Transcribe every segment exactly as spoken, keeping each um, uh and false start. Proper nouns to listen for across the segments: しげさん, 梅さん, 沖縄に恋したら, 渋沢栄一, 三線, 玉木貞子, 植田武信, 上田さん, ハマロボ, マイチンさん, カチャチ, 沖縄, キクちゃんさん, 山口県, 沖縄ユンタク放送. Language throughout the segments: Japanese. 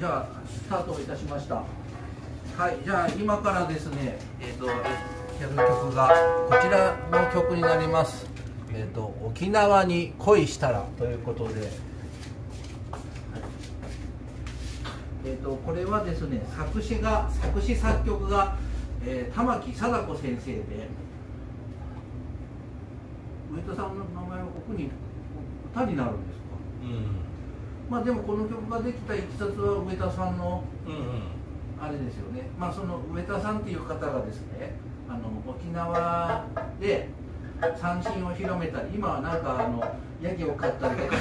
じゃあスタートいたしました。はい、じゃあ今からですね、えっとやる曲がこちらの曲になります。えっと沖縄に恋したらということで、えっとこれはですね、作詞が作詞作曲が、えー、玉木貞子先生で、上田さんの名前はここに歌になるんですか。うん。まあでもこの曲ができたいきさつは上田さんのあれですよね。まあその上田さんっていう方がですね、あの沖縄で三線を広めたり、今はなんかあのヤギを飼ったりとか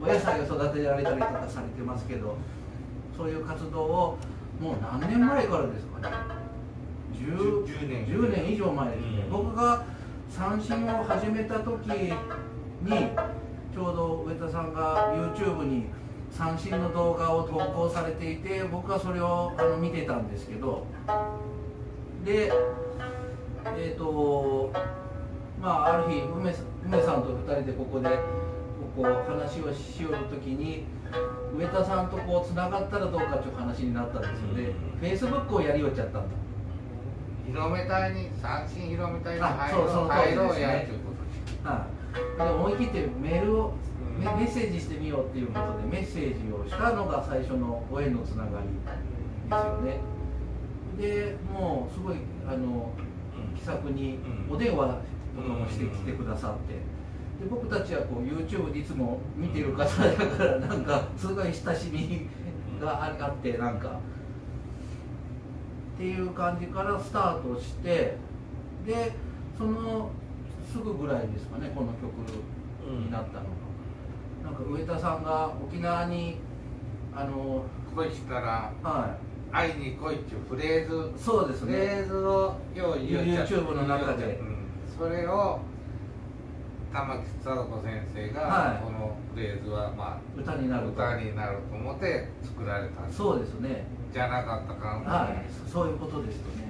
お野菜を育てられたりとかされてますけど、そういう活動をもう何年前からですかね。じゅうねんじゅうねん以上前ですね。僕が三線を始めた時にちょうど上田さんが YouTube に三線の動画を投稿されていて、僕はそれをあの見てたんですけど、でえっ、ー、とまあある日梅さんとふたりでここでここ話をしようときに、上田さんとこうつながったらどうかという話になったんですよね。フェイスブックをやりよっちゃったんだ。広めたいに三線広めたいに入ろうやるということ。はい。で思い切ってメールをメッセージしてみようっていうことでメッセージをしたのが最初のご縁のつながりですよね。でもうすごいあの気さくにお電話とかもしてきてくださって、で僕たちはこう YouTube でいつも見てる方だからなんかすごい親しみがあってなんかっていう感じからスタートして、でそのすぐぐらいですかね、この曲になったのが、うん、なんか上田さんが沖縄にあの恋したら、はい、愛に恋っていうフレーズ、そうですね、フレーズを用意し YouTube の中で、うん、それを玉木貞子先生が、はい、このフレーズは、まあ、歌になる歌になると思って作られたんです。そうですね、じゃなかったかな、はい、そういうことですよね。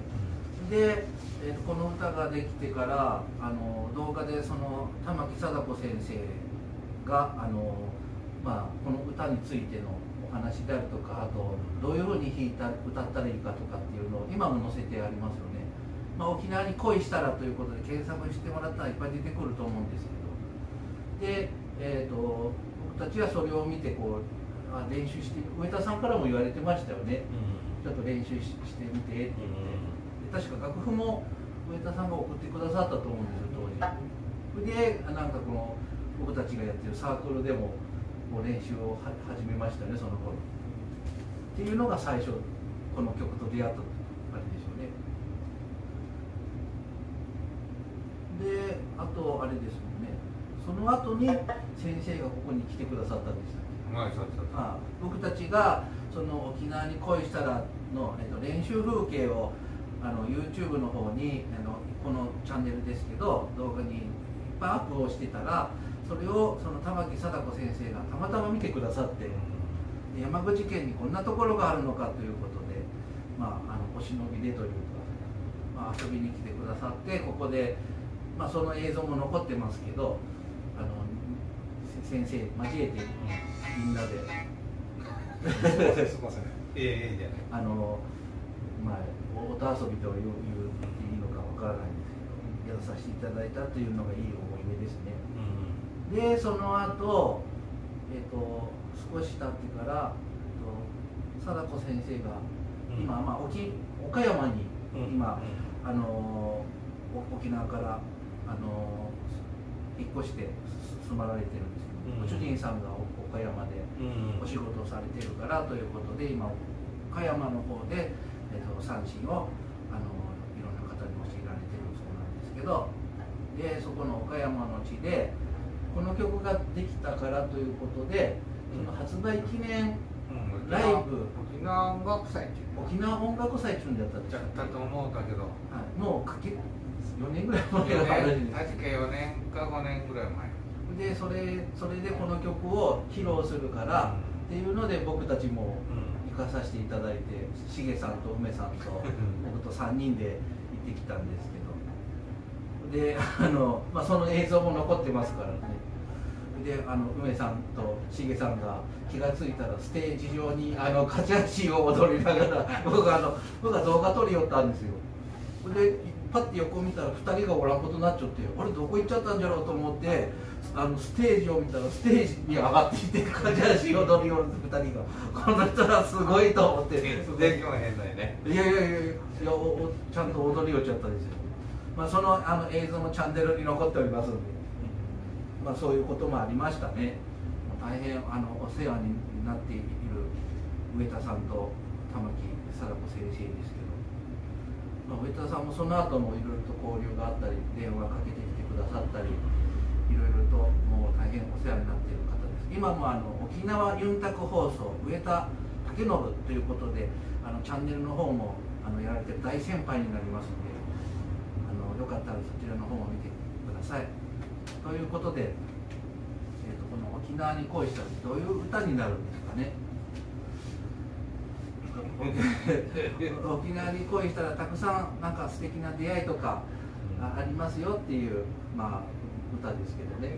でえー、とこの歌ができてからあの動画でその玉木貞子先生があの、まあ、この歌についてのお話であるとか、あとどういうふうに弾いた歌ったらいいかとかっていうのを今も載せてありますよね。まあ、沖縄に恋したらということで検索してもらったらいっぱい出てくると思うんですけど、で、えー、と僕たちはそれを見てこうあ練習して、上田さんからも言われてましたよね、うん、ちょっと練習 し, してみてって言って。うん確か楽譜も上田さんが送ってくださったと思うんですよ、当時。で、なんかこの僕たちがやってるサークルでももう練習をは始めましたね、その頃。っていうのが最初、この曲と出会ったあれでしょうね。で、あとあれですもんね、その後に先生がここに来てくださったんでしたっけ、はい、そうそうそう、ああ僕たちがその沖縄に恋したらの、えっと、練習風景をあの YouTube の方にあのこのチャンネルですけど動画にいっぱいアップをしてたら、それをその玉木貞子先生がたまたま見てくださって、で山口県にこんなところがあるのかということで、まあ、あのお忍びでというか、まあ、遊びに来てくださって、ここで、まあ、その映像も残ってますけど、あの先生交えてみんなでそこそこええじゃないあの、まあ音遊びというっていいのかわからないんですけど、やらさせていただいたというのがいい思い出ですね。うん、でその後、えー、と少し経ってから、えー、と貞子先生が今、うんまあ、沖岡山に今、うん、あの沖縄からあの引っ越して住まわれてるんですけど、うん、ご主人さんが岡山でお仕事をされてるからということで、今岡山の方で。えと三線をあのいろんな方に教えられてるそうなんですけど、でそこの岡山の地でこの曲ができたからということで、その発売記念ライブ、うん、沖縄音楽祭沖縄音楽祭っていうんだったんですよ、ね、だったと思うんだけど、はい、もうかけよねんぐらい前の話です。確かよねんかごねんぐらい前で、それそれでこの曲を披露するから、うん、っていうので僕たちも、うんさせていただいて、しげさんと梅さんと僕とさんにんで行ってきたんですけど、であの、まあ、その映像も残ってますからね。であの梅さんとしげさんが気が付いたらステージ上にあのカチャチを踊りながら僕あの僕が動画撮り寄ったんですよ。でパッて横見たらふたりがおらんことになっちゃって、あれどこ行っちゃったんじゃろうと思ってあのステージを見たらステージに上がってきてカチャチ踊り寄るふたりがこの人らすごいと思ってできも変だよね。いやいやいやいやおちゃんと踊り寄っちゃったんですよ。まあ、そのあの映像もチャンネルに残っておりますので、まあ、そういうこともありましたね。大変あのお世話になっている植田さんと玉木貞子先生ですけど、まあ、植田さんもその後もいろいろと交流があったり電話かけてきてくださったりいろいろともう大変お世話になっている方です。今もあの沖縄ユンタク放送植田武信ということであのチャンネルの方もあのやられて大先輩になりますので。よかったらそちらの方も見てください。ということで、えー、とこの沖縄に恋したらどういう歌になるんですかね。沖縄に恋したらたくさんなんか素敵な出会いとかありますよっていう、まあ、歌ですけどね、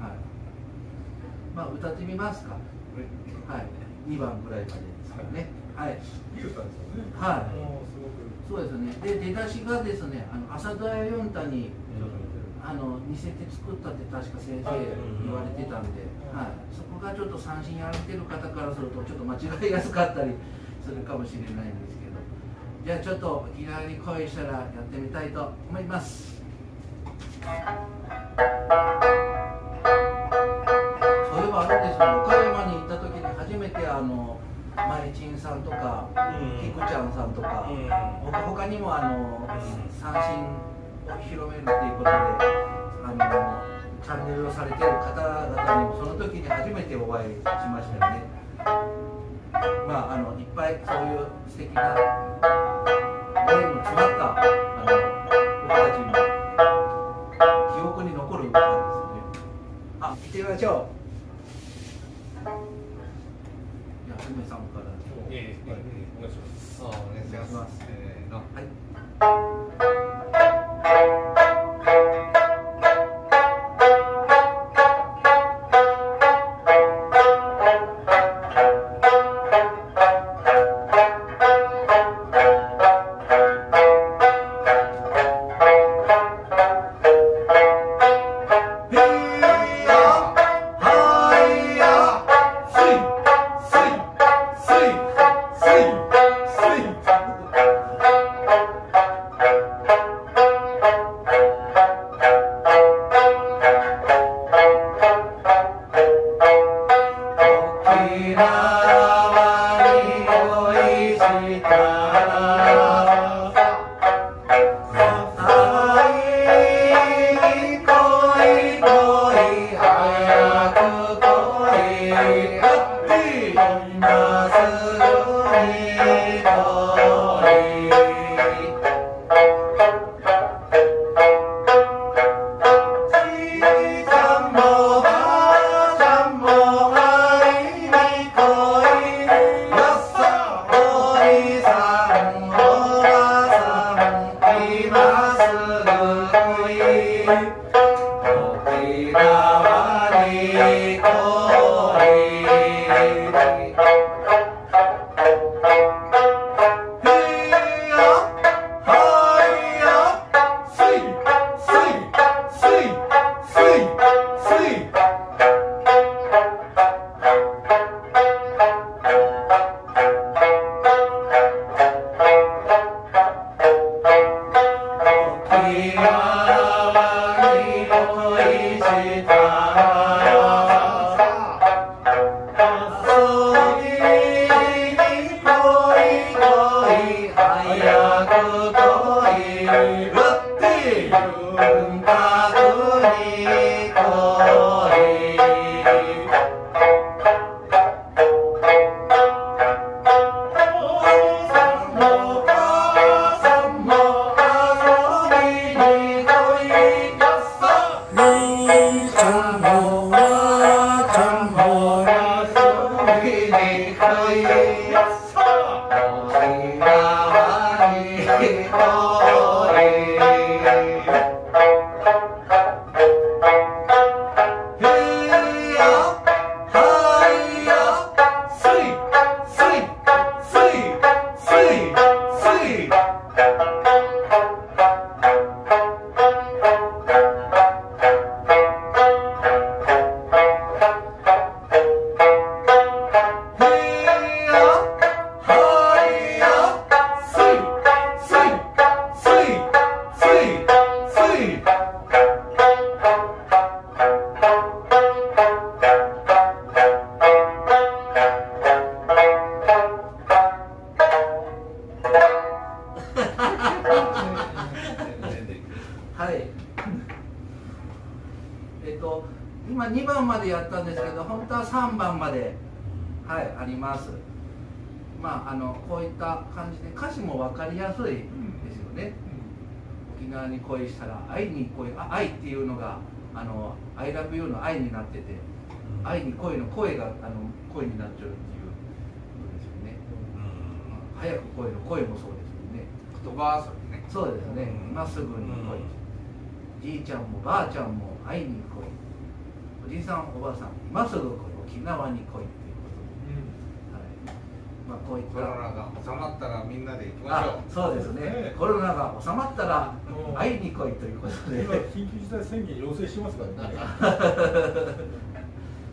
はい、まあ歌ってみますか。はい、にばんぐらいまでですかね。はい、いい歌ですよね。はいそうですね。で出だしがですね、あの朝ドラ四太に、うん、あの似せて作ったって確か先生言われてたんで、はい、そこがちょっと三線やられてる方からするとちょっと間違いやすかったりするかもしれないんですけど、じゃあちょっと沖縄に恋したらやってみたいと思います。そういえばあれですね、岡山に行った時に初めてあの。マイチンさんとか、キクちゃんさんとか、ほかにもあの三線を広めるということであのチャンネルをされている方々にもその時に初めてお会いしましたよね。まあ、あのいっぱいそういう素敵な声の詰まったあの僕たちの記憶に残る歌ですね。あ、行ってみましょう。梅さんからお願いします。お願いします。せーの。はい。Hey! までやったんですけど、本当はさんばんまで、はい、あります。まあ、あのこういった感じで歌詞も分かりやすいですよね。うん、沖縄に恋したら愛に恋、あ、愛っていうのがあのI love youの愛になってて、愛に恋の声があの恋になっちゃうっていうことですよね。うん、早く恋の恋もそうですよね。言葉遊びね。そうですね。今すぐに恋。じいちゃんもばあちゃんも会いに来い、おじいさんおばあさん今すぐ来い、沖縄に来いということで、コロナが収まったらみんなで行きましょう。そうですね、コロナが収まったら会いに来いということで、今緊急事態宣言要請しますからね。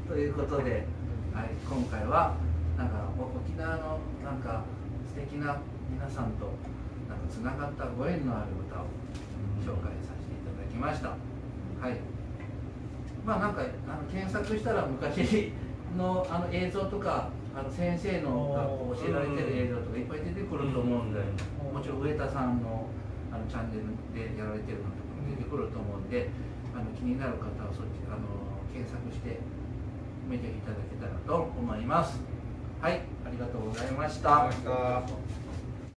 ということで、はい、今回はなんか沖縄のなんか素敵な皆さんとなんかつながったご縁のある歌を紹介させて来ました。はい。まあなんかあの検索したら昔のあの映像とかあの先生の教えられてる映像とかいっぱい出てくると思うんで、もちろん上田さんのあのチャンネルでやられてるのとかも出てくると思うんで、あの気になる方はそっちあの検索して見ていただけたらと思います。はい、ありがとうございました。